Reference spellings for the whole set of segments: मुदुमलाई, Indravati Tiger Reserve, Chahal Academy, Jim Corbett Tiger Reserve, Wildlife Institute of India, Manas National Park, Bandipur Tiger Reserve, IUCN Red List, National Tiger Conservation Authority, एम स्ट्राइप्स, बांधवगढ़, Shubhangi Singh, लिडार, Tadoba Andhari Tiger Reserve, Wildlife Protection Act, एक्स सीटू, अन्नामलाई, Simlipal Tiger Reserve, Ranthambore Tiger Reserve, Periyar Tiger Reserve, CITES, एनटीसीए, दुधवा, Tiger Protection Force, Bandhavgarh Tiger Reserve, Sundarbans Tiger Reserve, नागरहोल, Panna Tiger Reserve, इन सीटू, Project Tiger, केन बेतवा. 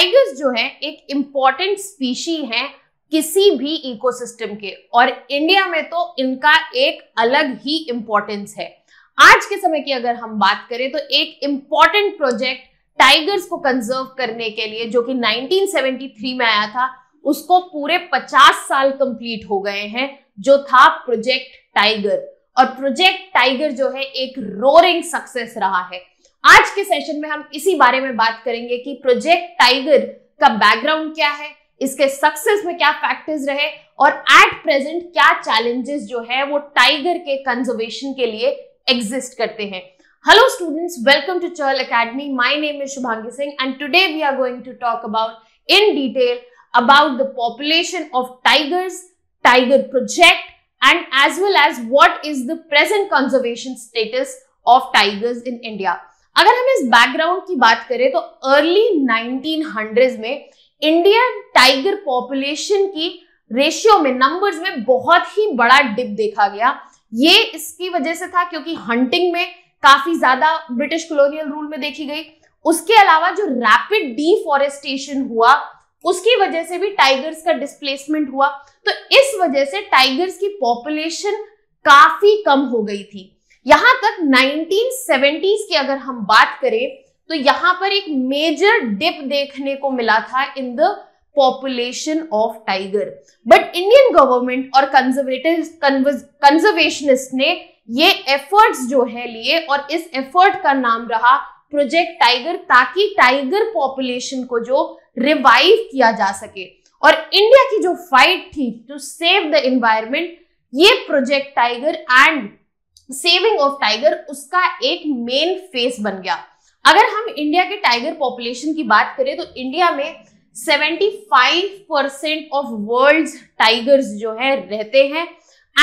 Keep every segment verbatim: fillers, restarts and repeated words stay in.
Tigers जो है एक इम्पॉर्टेंट स्पीशी है किसी भी इकोसिस्टम के, और इंडिया में तो इनका एक अलग ही इम्पोर्टेंस है। आज के समय की अगर हम बात करें तो एक इम्पॉर्टेंट प्रोजेक्ट टाइगर्स को कंजर्व करने के लिए जो कि नाइनटीन सेवेंटी थ्री में आया था, उसको पूरे पचास साल कंप्लीट हो गए हैं, जो था प्रोजेक्ट टाइगर। और प्रोजेक्ट टाइगर जो है एक रोरिंग सक्सेस रहा है। आज के सेशन में हम इसी बारे में बात करेंगे कि प्रोजेक्ट टाइगर का बैकग्राउंड क्या है, इसके सक्सेस में क्या फैक्टर्स रहे और एट प्रेजेंट क्या चैलेंजेस जो है वो टाइगर के कंजर्वेशन के लिए एग्जिस्ट करते हैं। Hello students, welcome to Chahal academy. My name is Shubhangi Singh and today we are going to talk about in detail about the population of tigers, tiger project, and as well as what is the present conservation status of tigers in India. अगर हम इस background की बात करें तो early nineteen hundred में Indian tiger population की ratio में, नंबर्स में बहुत ही बड़ा डिप देखा गया। ये इसकी वजह से था क्योंकि हंटिंग में काफी ज्यादा ब्रिटिश कॉलोनियल रूल में देखी गई। उसके अलावा जो रैपिड डिफॉरेस्टेशन हुआ उसकी वजह से भी टाइगर्स का डिस्प्लेसमेंट हुआ, तो इस वजह से टाइगर्स की पॉपुलेशन काफी कम हो गई थी। यहां तक नाइनटीन सेवेंटीज़ की अगर हम बात करें तो यहां पर एक मेजर डिप देखने को मिला था in the population of tiger, but Indian government और कंजर्वेटिव कंजर्वेशनिस्ट ने ये एफर्ट्स जो है लिए और इस एफर्ट का नाम रहा प्रोजेक्ट टाइगर, ताकि टाइगर पॉपुलेशन को जो रिवाइव किया जा सके। और इंडिया की जो फाइट थी टू सेव द एनवायरनमेंट, ये project tiger and saving of tiger उसका एक मेन फेस बन गया। अगर हम इंडिया के टाइगर पॉपुलेशन की बात करें तो इंडिया में पचहत्तर परसेंट ऑफ वर्ल्ड्स टाइगर्स जो है रहते हैं,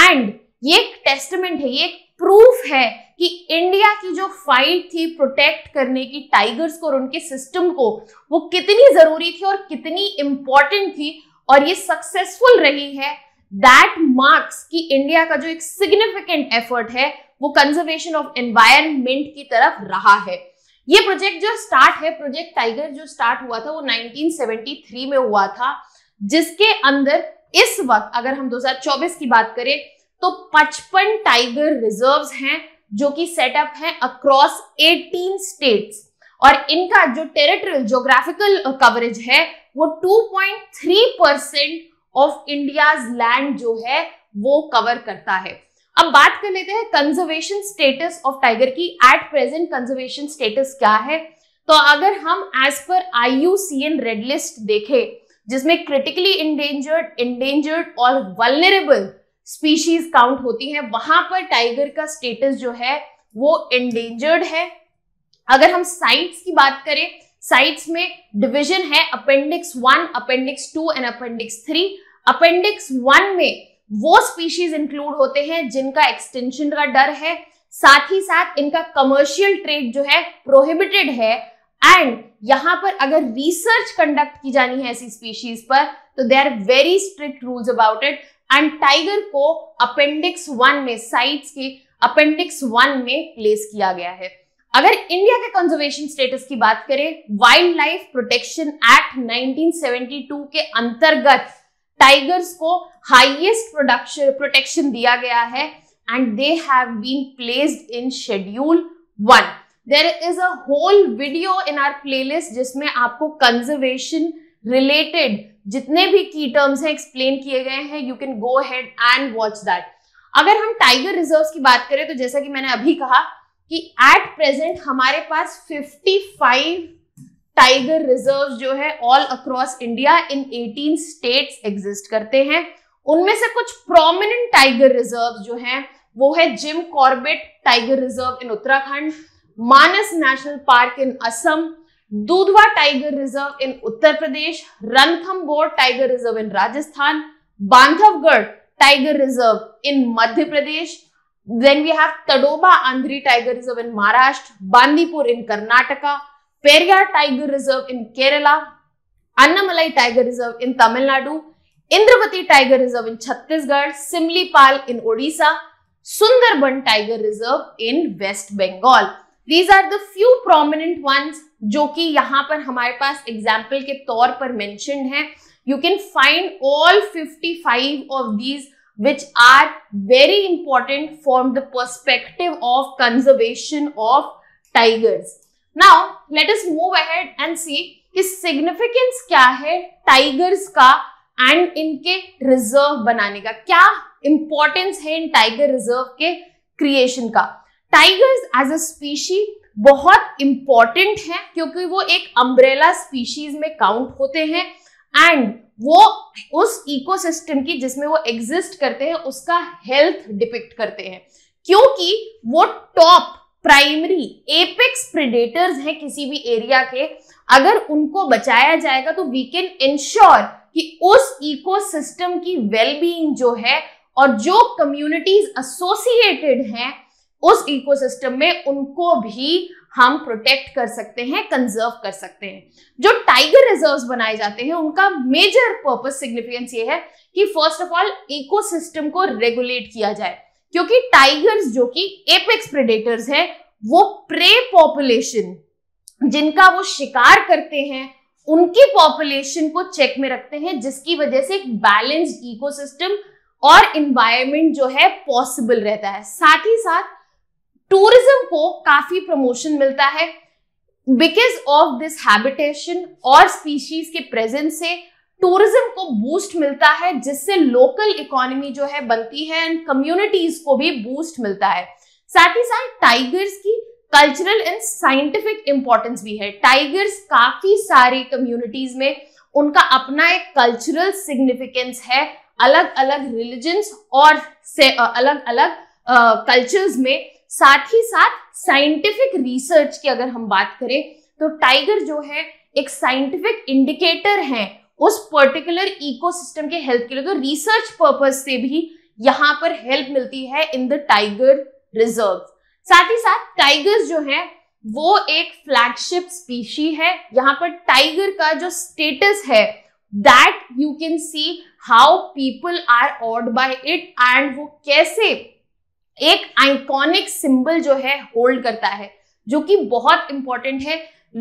एंड ये एक टेस्टमेंट है, ये एक प्रूफ है कि इंडिया की जो फाइट थी प्रोटेक्ट करने की टाइगर्स को और उनके सिस्टम को, वो कितनी जरूरी थी और कितनी इंपॉर्टेंट थी, और ये सक्सेसफुल रही है। दैट मार्क्स कि इंडिया का जो एक सिग्निफिकेंट एफर्ट है वो कंजर्वेशन ऑफ एनवायरनमेंट की तरफ रहा है। ये प्रोजेक्ट जो स्टार्ट है, प्रोजेक्ट टाइगर जो स्टार्ट हुआ था वो नाइनटीन सेवेंटी थ्री में हुआ था, जिसके अंदर इस वक्त अगर हम दो हज़ार चौबीस की बात करें तो पचपन टाइगर रिजर्व्स हैं जो कि सेटअप है अक्रॉस अठारह स्टेट्स, और इनका जो टेरिटोरियल ज्योग्राफिकल कवरेज है वो two point three percent of India's land जो है वो कवर करता है। अब बात कर लेते हैं कंजर्वेशन स्टेटस ऑफ टाइगर की। एट प्रेजेंट कंजर्वेशन स्टेटस क्या है, तो अगर हम as per I U C N red list देखें, जिसमें क्रिटिकली इंडेंजर्ड, इंडेंजर्ड और वल्नरेबल स्पीशीज काउंट होती है, वहां पर टाइगर का स्टेटस जो है वो एंडेंजर्ड है। अगर हम साइट्स की बात करें, साइट्स में डिवीजन है appendix one, appendix two and appendix three. Appendix one में वो स्पीशीज इंक्लूड होते हैं जिनका एक्सटेंशन का डर है, साथ ही साथ इनका कमर्शियल ट्रेड जो है प्रोहिबिटेड है, एंड यहां पर अगर रिसर्च कंडक्ट की जानी है ऐसी स्पीशीज पर तो they are very strict rules about it. And tiger को अपेंडिक्स वन में, साइट्स के अपेंडिक्स वन में प्लेस किया गया है। अगर इंडिया के कंजर्वेशन स्टेटस की बात करें, wild life protection act nineteen seventy two के अंतर्गत टाइगर्स को हाईएस्ट प्रोडक्शन प्रोटेक्शन दिया गया है, and they have been placed in schedule one. There is a whole video in our playlist जिसमें आपको कंजर्वेशन रिलेटेड जितने भी की टर्म्स हैं एक्सप्लेन किए गए हैं, you can go ahead and watch that. अगर हम टाइगर रिजर्व्स की बात करें तो जैसा कि मैंने अभी कहा कि एट प्रेजेंट हमारे पास पचपन टाइगर रिजर्व्स जो है ऑल अक्रॉस इंडिया इन अठारह स्टेट्स एग्जिस्ट करते हैं। उनमें से कुछ प्रोमिनेंट टाइगर रिजर्व्स जो हैं वो है Jim Corbett tiger reserve in Uttarakhand, Manas national park in Assam, दुधवा tiger reserve in Uttar Pradesh, Ranthambore tiger reserve in Rajasthan, बांधवगढ़ tiger reserve in Madhya Pradesh, then we have Tadoba Andhari tiger reserve in Maharashtra, Bandipur in Karnataka, Periyar tiger reserve in Kerala, अन्नामलाई tiger reserve in Tamil Nadu, Indravati tiger reserve in Chhattisgarh, Similipal in Odisha, Sundarban tiger reserve in waste Bengal. These are the few prominent ones जो कि यहाँ पर हमारे पास example के तौर पर mentioned है. You can find all fifty five of these which are very important from the perspective of conservation of tigers. Now let us move ahead and see कि significance क्या है tigers का and इनके reserve बनाने का, क्या importance है इन tiger reserve के creation का. Tigers as a species बहुत important है क्योंकि वो एक umbrella species में count होते हैं and वो उस इकोसिस्टम की जिसमें वो एग्जिस्ट करते हैं उसका हेल्थ डिपिक्ट करते हैं, क्योंकि वो टॉप प्राइमरी एपेक्स प्रेडेटर्स हैं किसी भी एरिया के. अगर उनको बचाया जाएगा तो वी कैन इंश्योर कि उस इकोसिस्टम की वेलबीइंग जो है और जो कम्युनिटीज एसोसिएटेड हैं उस इकोसिस्टम में उनको भी हम प्रोटेक्ट कर सकते हैं, कंजर्व कर सकते हैं. जो टाइगर रिजर्व्स बनाए जाते हैं उनका मेजर पर्पस सिग्निफिकेंस ये है कि फर्स्ट ऑफ ऑल इकोसिस्टम को रेगुलेट किया जाए, क्योंकि टाइगर्स जो कि एपेक्स प्रेडेटर्स हैं वो प्रे पॉपुलेशन जिनका वो शिकार करते हैं उनकी पॉपुलेशन को चेक में रखते हैं, जिसकी वजह से एक बैलेंस्ड इकोसिस्टम और इन्वायरमेंट जो है पॉसिबल रहता है. साथ ही साथ टूरिज्म को काफी प्रमोशन मिलता है बिकॉज ऑफ दिस हैबिटेशन और स्पीशीज के प्रेजेंस से टूरिज्म को बूस्ट मिलता है, जिससे लोकल इकोनॉमी जो है बनती है एंड कम्युनिटीज को भी बूस्ट मिलता है. साथ ही साथ टाइगर्स की कल्चरल एंड साइंटिफिक इंपॉर्टेंस भी है. टाइगर्स काफी सारी कम्युनिटीज में उनका अपना एक कल्चरल सिग्निफिकेंस है, अलग अलग रिलीजन्स और से अलग अलग कल्चर्स uh, में. साथ ही साथ साइंटिफिक रिसर्च की अगर हम बात करें तो टाइगर जो है एक साइंटिफिक इंडिकेटर है उस पर्टिकुलर इकोसिस्टम के हेल्थ के लिए, तो रिसर्च पर्पज से भी यहाँ पर हेल्प मिलती है इन द टाइगर रिजर्व. साथ ही साथ टाइगर्स जो है वो एक फ्लैगशिप स्पीशी है. यहाँ पर टाइगर का जो स्टेटस है that you can see how people are awed by it and वो कैसे एक आइकॉनिक सिंबल जो है होल्ड करता है, जो कि बहुत इंपॉर्टेंट है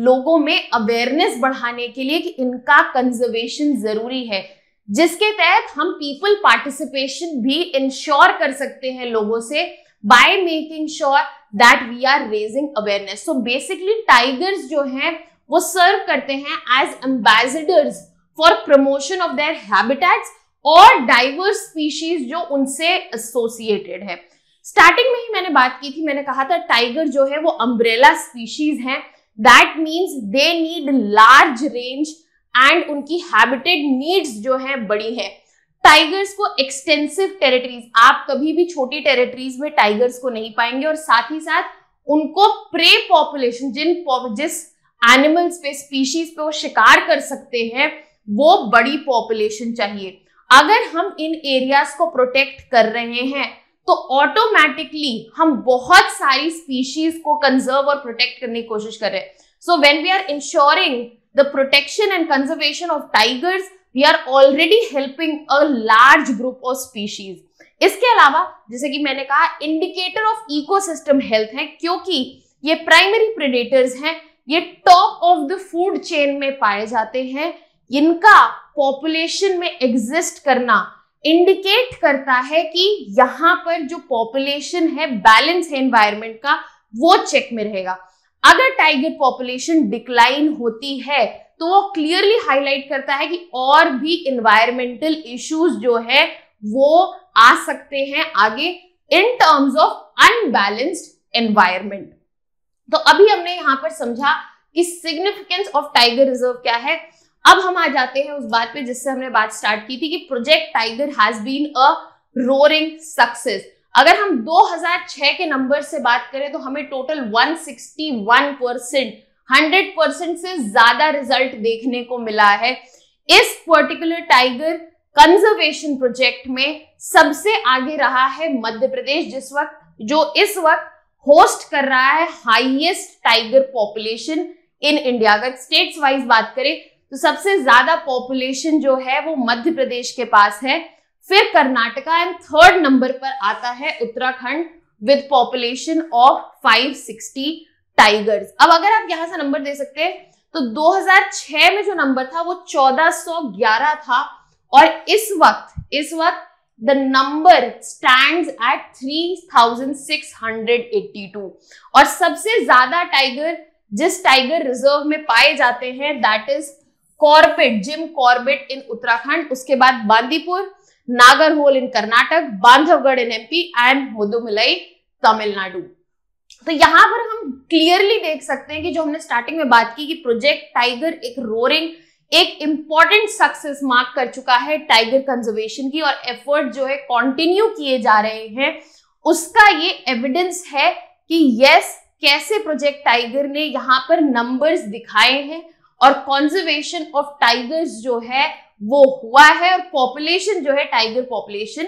लोगों में अवेयरनेस बढ़ाने के लिए कि इनका कंजर्वेशन जरूरी है, जिसके तहत हम पीपल पार्टिसिपेशन भी इंश्योर कर सकते हैं लोगों से by making sure that we are raising awareness. So basically tigers जो हैं वो सर्व करते हैं as ambassadors for promotion of their habitats और डाइवर्स स्पीशीज जो उनसे एसोसिएटेड है. स्टार्टिंग में ही मैंने बात की थी, मैंने कहा था टाइगर जो है वो अम्ब्रेला स्पीशीज हैं, that means they need large range and उनकी हैबिटेट नीड्स जो है बड़ी है. टाइगर्स को एक्सटेंसिव टेरिटरीज, आप कभी भी छोटी टेरिटरीज में टाइगर्स को नहीं पाएंगे. और साथ ही साथ उनको प्रे पॉपुलेशन जिन जिस एनिमल्स पे स्पीशीज पे वो शिकार कर सकते हैं वो बड़ी पॉपुलेशन चाहिए. अगर हम इन एरियाज को प्रोटेक्ट कर रहे हैं तो ऑटोमेटिकली हम बहुत सारी स्पीशीज को कंजर्व और प्रोटेक्ट करने की कोशिश कर रहे हैं. So when we are ensuring the protection and conservation of tigers we are already helping a large group of species. इसके अलावा जैसे कि मैंने कहा इंडिकेटर ऑफ इकोसिस्टम हेल्थ है, क्योंकि ये प्राइमरी प्रेडेटर्स हैं, ये top of the food chain में पाए जाते हैं. इनका पॉपुलेशन में एग्जिस्ट करना इंडिकेट करता है कि यहां पर जो पॉपुलेशन है बैलेंस है एनवायरनमेंट का वो चेक में रहेगा. अगर टाइगर पॉपुलेशन डिक्लाइन होती है तो वो क्लियरली हाईलाइट करता है कि और भी एनवायरमेंटल इश्यूज जो है वो आ सकते हैं आगे in terms of unbalanced environment. तो अभी हमने यहां पर समझा कि सिग्निफिकेंस ऑफ टाइगर रिजर्व क्या है. अब हम आ जाते हैं उस बात पे जिससे हमने बात स्टार्ट की थी कि project tiger has been a roaring success. अगर हम दो हज़ार छह के नंबर से बात करें तो हमें टोटल एक सौ इकसठ परसेंट सौ परसेंट से ज्यादा रिजल्ट देखने को मिला है. इस पर्टिकुलर टाइगर कंजर्वेशन प्रोजेक्ट में सबसे आगे रहा है मध्य प्रदेश, जिस वक्त जो इस वक्त होस्ट कर रहा है highest tiger population in India. अगर स्टेट्स वाइज बात करें तो सबसे ज्यादा पॉपुलेशन जो है वो मध्य प्रदेश के पास है, फिर कर्नाटका एंड थर्ड नंबर पर आता है Uttarakhand with population of five sixty tigers. अब अगर आप यहां से नंबर दे सकते हैं तो दो हज़ार छह में जो नंबर था वो चौदह सौ ग्यारह था और इस वक्त इस वक्त the number stands at three thousand six hundred eighty two. और सबसे ज्यादा टाइगर जिस टाइगर रिजर्व में पाए जाते हैं that is Corbett, Jim Corbett in Uttarakhand, उसके बाद Bandipur, नागरहोल in Karnataka, बांधवगढ़ in MP and मुदुमलाई Tamil Nadu. तो यहां पर हम क्लियरली देख सकते हैं कि जो हमने स्टार्टिंग में बात की कि प्रोजेक्ट टाइगर एक रोरिंग एक इंपॉर्टेंट सक्सेस मार्क कर चुका है टाइगर कंजर्वेशन की, और एफर्ट जो है कंटिन्यू किए जा रहे हैं, उसका ये एविडेंस है कि यस कैसे प्रोजेक्ट टाइगर ने यहाँ पर नंबर्स दिखाए हैं और कंजर्वेशन ऑफ टाइगर्स जो है वो हुआ है और पॉपुलेशन जो है टाइगर पॉपुलेशन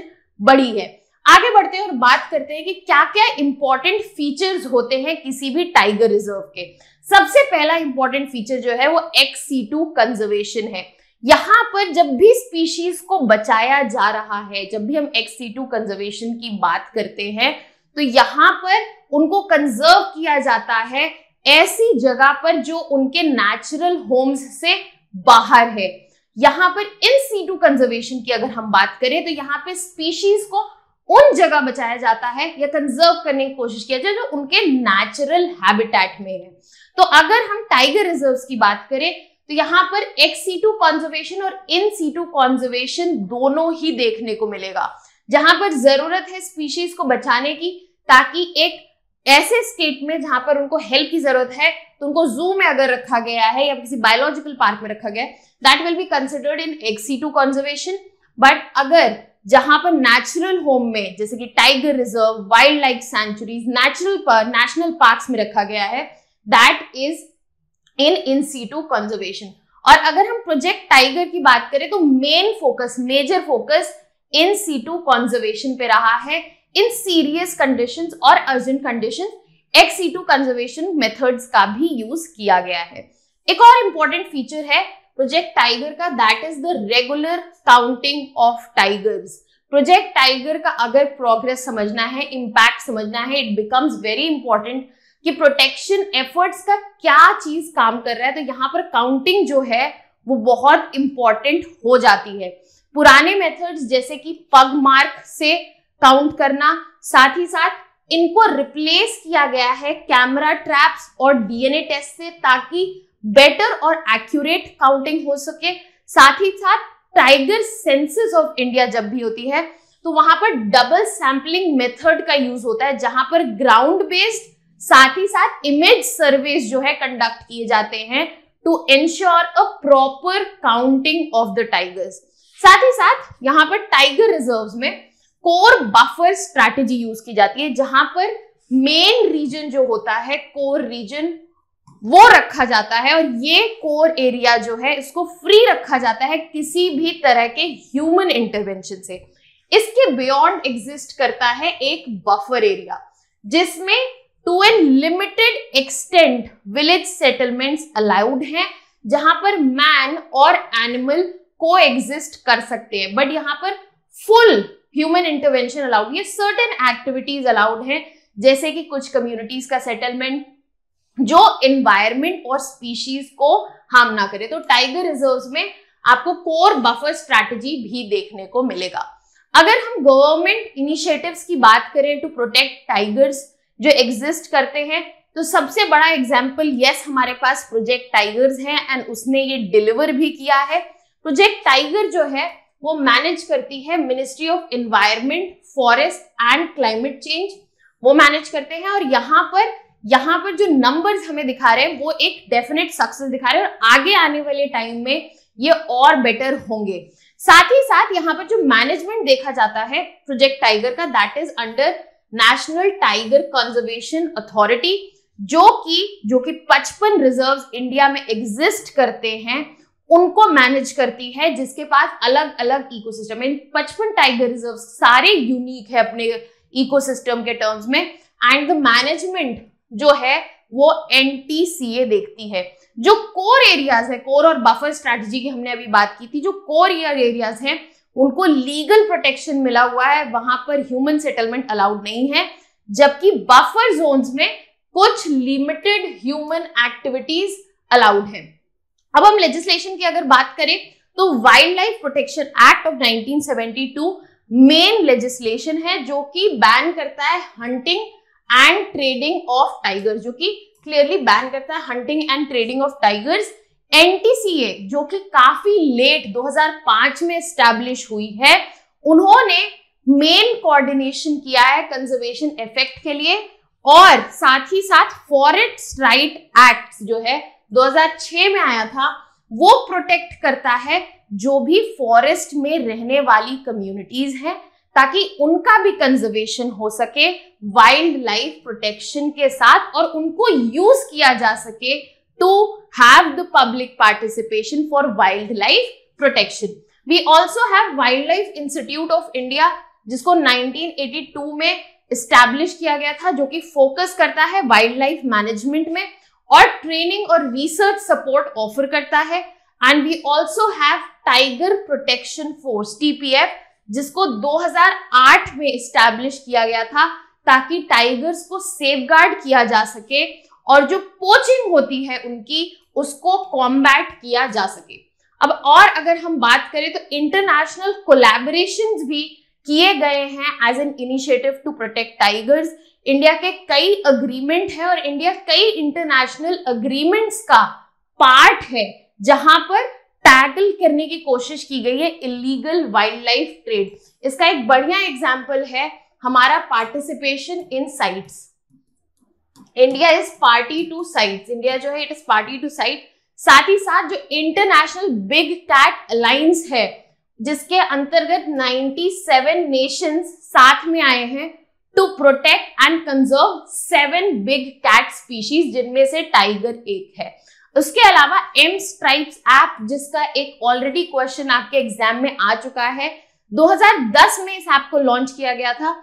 बढ़ी है। आगे बढ़ते हैं और बात करते हैं कि क्या क्या इंपॉर्टेंट फीचर्स होते हैं किसी भी टाइगर रिजर्व के। सबसे पहला इंपॉर्टेंट फीचर जो है वो एक्स सीटू कंजर्वेशन है। यहां पर जब भी स्पीशीज को बचाया जा रहा है, जब भी हम एक्स सीटू कंजर्वेशन की बात करते हैं तो यहां पर उनको कंजर्व किया जाता है ऐसी जगह पर जो उनके नेचुरल होम्स से बाहर है। यहां पर इन सीटू कंजर्वेशन की अगर हम बात करें तो यहाँ पे स्पीशीज को उन जगह बचाया जाता है या कंजर्व करने की कोशिश किया जाए जो उनके नेचुरल हैबिटेट में है। तो अगर हम टाइगर रिजर्व्स की बात करें तो यहाँ पर एक्स सीटू कंजर्वेशन और इन सीटू कंजर्वेशन दोनों ही देखने को मिलेगा, जहां पर जरूरत है स्पीशीज को बचाने की ताकि एक ऐसे स्टेट में जहां पर उनको हेल्प की जरूरत है तो उनको जू में अगर रखा गया है या किसी बायोलॉजिकल पार्क में रखा गया है that will be considered in एक्स सीटू conservation. But अगर जहां पर नेचुरल होम में जैसे कि tiger reserve, wild life sanctuaries, natural park, national parks में रखा गया है that is in इन सीटू conservation. और अगर हम प्रोजेक्ट टाइगर की बात करें तो main focus, major focus इन सीटू conservation पे रहा है इन सीरियस कंडीशंस और urgent conditions. एक्स सीटू conservation methods का भी यूज किया गया है। एक और इंपॉर्टेंट फीचर है प्रोजेक्ट टाइगर का that is the regular counting of tigers. Project tiger का अगर प्रोग्रेस समझना है, इंपैक्ट समझना है, इट बिकम्स वेरी इंपॉर्टेंट कि प्रोटेक्शन एफर्ट्स का क्या चीज काम कर रहा है, तो यहाँ पर काउंटिंग जो है वो बहुत इंपॉर्टेंट हो जाती है। पुराने मेथड्स जैसे कि पग मार्क से काउंट करना, साथ ही साथ इनको रिप्लेस किया गया है कैमरा ट्रैप्स और डीएनए टेस्ट से ताकि बेटर और एक्यूरेट काउंटिंग हो सके। साथ ही साथ टाइगर सेंसस ऑफ इंडिया जब भी होती है तो वहां पर डबल सैंपलिंग मेथड का यूज होता है, जहां पर ग्राउंड बेस्ड साथ ही साथ इमेज सर्वेस जो है कंडक्ट किए जाते हैं to ensure a proper counting of the tigers. साथ ही साथ यहां पर टाइगर रिजर्व्स में कोर बफर स्ट्रैटेजी यूज की जाती है, जहां पर मेन रीजन जो होता है कोर रीजन वो रखा जाता है और ये कोर एरिया जो है इसको फ्री रखा जाता है किसी भी तरह के ह्यूमन इंटरवेंशन से। इसके बियॉन्ड एग्जिस्ट करता है एक बफर एरिया जिसमें to an limited extent village settlements allowed हैं, जहां पर मैन और एनिमल को एग्जिस्ट कर सकते हैं बट यहाँ पर फुल ह्यूमन इंटरवेंशन अलाउड है। सर्टेन एक्टिविटीज अलाउड हैं जैसे कि कुछ कम्युनिटीज का सेटलमेंट जो एनवायरमेंट और स्पीशीज को हार्म ना करे। तो टाइगर रिजर्व्स में आपको कोर बफर स्ट्रैटेजी भी देखने को मिलेगा। अगर हम गवर्नमेंट इनिशिएटिव्स की बात करें टू प्रोटेक्ट टाइगर्स जो एग्जिस्ट करते हैं तो सबसे बड़ा एग्जांपल यस हमारे पास प्रोजेक्ट टाइगर्स है एंड उसने ये डिलीवर भी किया है। प्रोजेक्ट टाइगर जो है वो मैनेज करती है ministry of environment, forest and climate change, वो मैनेज करते हैं। और यहाँ पर यहाँ पर जो नंबर्स हमें दिखा रहे हैं वो एक डेफिनेट सक्सेस दिखा रहे हैं और आगे आने वाले टाइम में ये और बेटर होंगे। साथ ही साथ यहाँ पर जो मैनेजमेंट देखा जाता है प्रोजेक्ट टाइगर का that is under national tiger conservation authority, जो कि जो कि पचपन रिजर्व्स इंडिया में एग्जिस्ट करते हैं उनको मैनेज करती है, जिसके पास अलग अलग इकोसिस्टम है। पचपन टाइगर रिजर्व सारे यूनिक है अपने इकोसिस्टम के टर्म्स में एंड द मैनेजमेंट जो है वो एनटीसीए देखती है। जो कोर एरियाज है, कोर और बफर स्ट्रैटेजी की हमने अभी बात की थी, जो कोर एरियाज हैं उनको लीगल प्रोटेक्शन मिला हुआ है, वहां पर ह्यूमन सेटलमेंट अलाउड नहीं है, जबकि बफर जोन्स में कुछ लिमिटेड ह्यूमन एक्टिविटीज अलाउड हैं। अब हम लेजिस्लेशन की अगर बात करें तो wild life protection act of nineteen seventy two main legislation है जो कि बैन करता है hunting and trading of tiger, जो कि क्लियरली बैन करता है hunting and trading of tigers. एनटीसीए जो कि काफी लेट दो हज़ार पाँच में एस्टैब्लिश हुई है, उन्होंने मेन कोऑर्डिनेशन किया है कंजर्वेशन इफेक्ट के लिए, और साथ ही साथ फॉरेस्ट राइट एक्ट जो है दो हज़ार छह में आया था वो प्रोटेक्ट करता है जो भी फॉरेस्ट में रहने वाली कम्युनिटीज हैं ताकि उनका भी कंजर्वेशन हो सके वाइल्ड लाइफ प्रोटेक्शन के साथ और उनको यूज किया जा सके to have the public participation for wild life protection. We also have wild life institute of India जिसको नाइनटीन एटी टू में एस्टैब्लिश किया गया था, जो कि फोकस करता है वाइल्ड लाइफ मैनेजमेंट में और ट्रेनिंग और रिसर्च सपोर्ट ऑफर करता है। And we also have tiger protection force TPF जिसको दो हज़ार आठ में एस्टैब्लिश किया गया था ताकि टाइगर्स को सेफगार्ड किया जा सके और जो पोचिंग होती है उनकी उसको कॉम्बैट किया जा सके। अब और अगर हम बात करें तो इंटरनेशनल कोलैबोरेशंस भी किए गए हैं as an initiative to protect tigers. India के कई अग्रीमेंट है और इंडिया कई इंटरनेशनल अग्रीमेंट्स का पार्ट है जहां पर टैकल करने की कोशिश की गई है इलीगल वाइल्ड लाइफ ट्रेड। इसका एक बढ़िया एग्जाम्पल है हमारा participation in CITES. India is party to CITES, India जो है it is party to CITES. साथ ही साथ जो इंटरनेशनल बिग टैट अलायंस है जिसके अंतर्गत सत्तानवे नेशंस साथ में आए हैं to protect and conserve seven big cat species जिनमें से टाइगर एक है। उसके अलावा एम स्ट्राइप्स ऐप जिसका एक ऑलरेडी क्वेश्चन आपके एग्जाम में आ चुका है, दो हज़ार दस में इस ऐप को लॉन्च किया गया था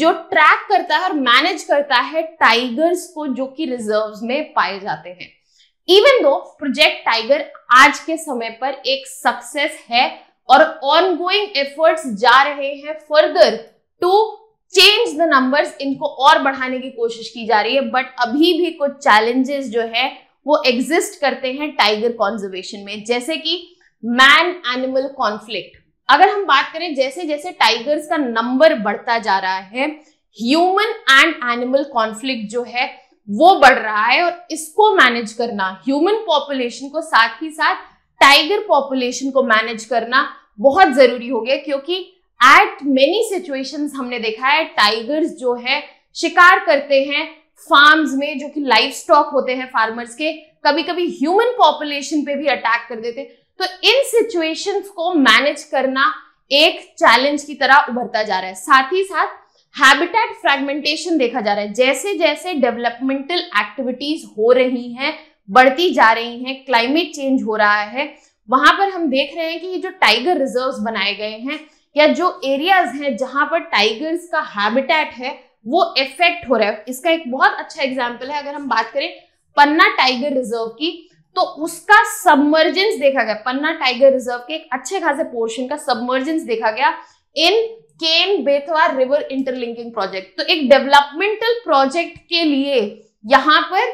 जो ट्रैक करता है और मैनेज करता है टाइगर्स को जो कि रिजर्व्स में पाए जाते हैं। इवन दो प्रोजेक्ट टाइगर आज के समय पर एक सक्सेस है और ऑनगोइंग एफर्ट्स जा रहे हैं further to change the numbers, इनको और बढ़ाने की कोशिश की जा रही है, बट अभी भी कुछ चैलेंजेस जो है वो एग्जिस्ट करते हैं टाइगर कंजर्वेशन में, जैसे कि मैन एनिमल कॉन्फ्लिक्ट। अगर हम बात करें जैसे जैसे टाइगर्स का नंबर बढ़ता जा रहा है ह्यूमन एंड एनिमल कॉन्फ्लिक्ट जो है वो बढ़ रहा है और इसको मैनेज करना, ह्यूमन पॉपुलेशन को साथ ही साथ टाइगर पॉपुलेशन को मैनेज करना बहुत जरूरी हो गया, क्योंकि एट मेनी सिचुएशंस हमने देखा है टाइगर्स जो है शिकार करते हैं फार्म्स में जो कि लाइव स्टॉक होते हैं फार्मर्स के, कभी कभी ह्यूमन पॉपुलेशन पे भी अटैक कर देते हैं। तो इन सिचुएशंस को मैनेज करना एक चैलेंज की तरह उभरता जा रहा है। साथ ही साथ हैबिटेट फ्रैगमेंटेशन देखा जा रहा है, जैसे जैसे डेवलपमेंटल एक्टिविटीज हो रही हैं, बढ़ती जा रही हैं, क्लाइमेट चेंज हो रहा है, वहां पर हम देख रहे हैं कि ये जो टाइगर रिजर्व्स बनाए गए हैं या जो एरियाज हैं जहां पर टाइगर्स का हैबिटेट है वो इफेक्ट हो रहा है। इसका एक बहुत अच्छा एग्जाम्पल है अगर हम बात करें पन्ना टाइगर रिजर्व की, तो उसका सबमर्जेंस देखा गया, पन्ना टाइगर रिजर्व के एक अच्छे खासे पोर्शन का सबमर्जेंस देखा गया in केन बेतवा river interlinking project. तो एक डेवलपमेंटल प्रोजेक्ट के लिए यहां पर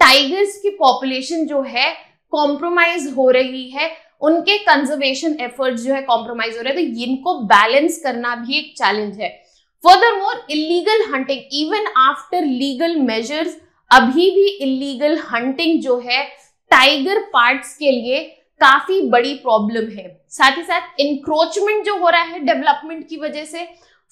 टाइगर्स की पॉपुलेशन जो है कॉम्प्रोमाइज हो रही है, उनके कंजर्वेशन एफर्ट्स जो है कॉम्प्रोमाइज हो रहे हैं, तो इनको बैलेंस करना भी एक चैलेंज है। Furthermore illegal hunting, even after legal measures अभी भी इलीगल हंटिंग जो है टाइगर पार्ट्स के लिए काफी बड़ी प्रॉब्लम है। साथ ही साथ इंक्रोचमेंट जो हो रहा है डेवलपमेंट की वजह से,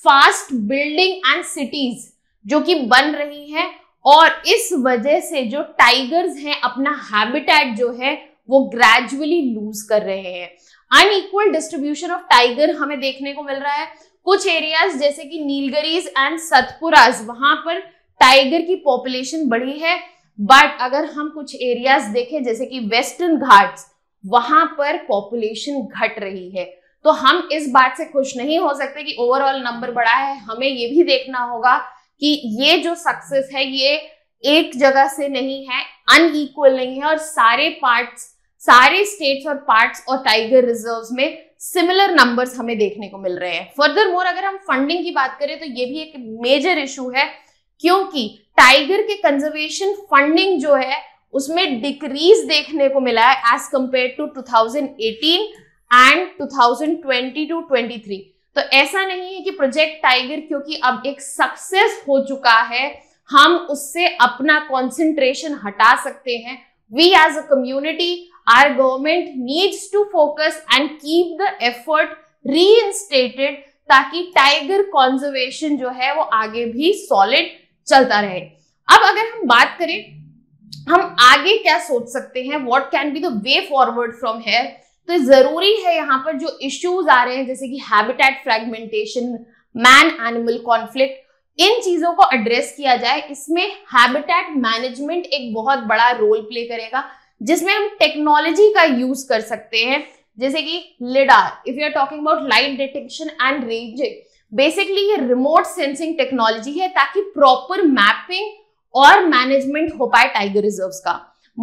फास्ट बिल्डिंग एंड सिटीज जो कि बन रही है और इस वजह से जो टाइगर्स हैं अपना हैबिटेट जो है वो ग्रेजुअली लूज कर रहे हैं। अनइक्वल डिस्ट्रीब्यूशन ऑफ टाइगर हमें देखने को मिल रहा है, कुछ एरियाज जैसे कि नीलगिरीज एंड सतपुराज वहां पर टाइगर की पॉपुलेशन बढ़ी है, बट अगर हम कुछ एरियाज देखें जैसे कि वेस्टर्न घाट्स वहां पर पॉपुलेशन घट रही है। तो हम इस बात से खुश नहीं हो सकते कि ओवरऑल नंबर बढ़ा है, हमें ये भी देखना होगा कि ये जो सक्सेस है ये एक जगह से नहीं है, अनइक्वल नहीं है और सारे पार्ट्स, सारे स्टेट्स और पार्ट्स और टाइगर रिजर्व्स में सिमिलर नंबर्स हमें देखने को मिल रहे हैं। फर्दर मोर अगर हम फंडिंग की बात करें तो ये भी एक मेजर इशू है क्योंकि टाइगर के कंजर्वेशन फंडिंग जो है उसमें डिक्रीज देखने को मिला है as compare to two thousand eighteen and two thousand twenty two twenty three. तो ऐसा नहीं है कि प्रोजेक्ट टाइगर क्योंकि अब एक सक्सेस हो चुका है, हम उससे अपना कंसंट्रेशन हटा सकते हैं। We as a community, our government needs to focus and keep the effort reinstated ताकि टाइगर कंजर्वेशन जो है वो आगे भी सॉलिड चलता रहे। अब अगर हम बात करें हम आगे क्या सोच सकते हैं, what can be the way forward from here, तो जरूरी है यहाँ पर जो इश्यूज आ रहे हैं जैसे कि habitat fragmentation, man animal conflict, इन चीजों को एड्रेस किया जाए। इसमें हैबिटेट मैनेजमेंट एक बहुत बड़ा रोल प्ले करेगा जिसमें हम टेक्नोलॉजी का यूज कर सकते हैं, जैसे कि लिडार, if you are talking about light detection and ranging, basically ये रिमोट सेंसिंग टेक्नोलॉजी है ताकि प्रॉपर मैपिंग और मैनेजमेंट हो पाए टाइगर रिजर्व्स का।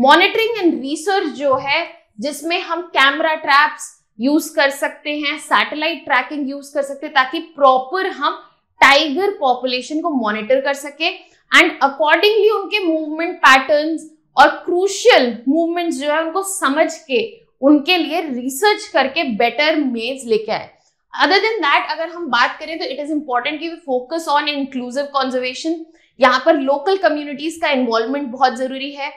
मॉनिटरिंग एंड रिसर्च जो है जिसमें हम कैमरा ट्रैप्स यूज कर सकते हैं, सैटेलाइट ट्रैकिंग यूज कर सकते हैं ताकि प्रॉपर हम टाइगर पॉपुलेशन को मॉनिटर कर सके एंड अकॉर्डिंगली उनके मूवमेंट पैटर्न्स और क्रूशियल मूवमेंट्स जो है उनको समझ के उनके लिए रिसर्च करके बेटर मेज लेके आए। अदर देन दैट अगर हम बात करें तो इट इज इंपॉर्टेंट कि we focus on inclusive conservation, यहाँ पर लोकल कम्युनिटीज का इन्वॉल्वमेंट बहुत जरूरी है,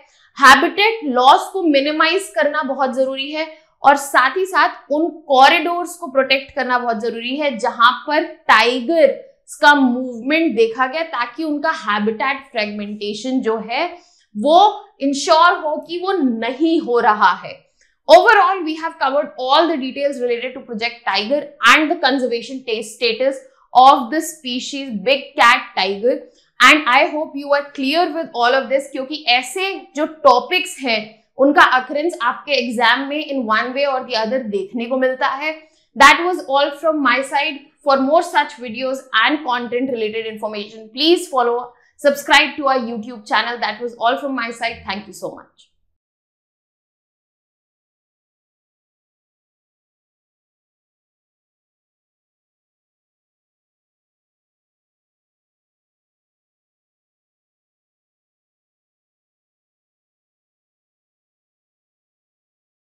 हैबिटेट लॉस को मिनिमाइज करना बहुत जरूरी है और साथ ही साथ उन कॉरिडोर्स को प्रोटेक्ट करना बहुत जरूरी है जहां पर टाइगर का मूवमेंट देखा गया ताकि उनका हैबिटेट फ्रेगमेंटेशन जो है वो इंश्योर हो कि वो नहीं हो रहा है। Overall, we have covered all the details related to Project Tiger and the conservation status of the species big cat tiger, and I hope you are clear with all of this क्योंकि ऐसे जो topics हैं उनका occurrence आपके exam में in one way or the other देखने को मिलता है। That was all from my side. For more such videos and content related information, please follow, subscribe to our YouTube channel. That was all from my side. Thank you so much.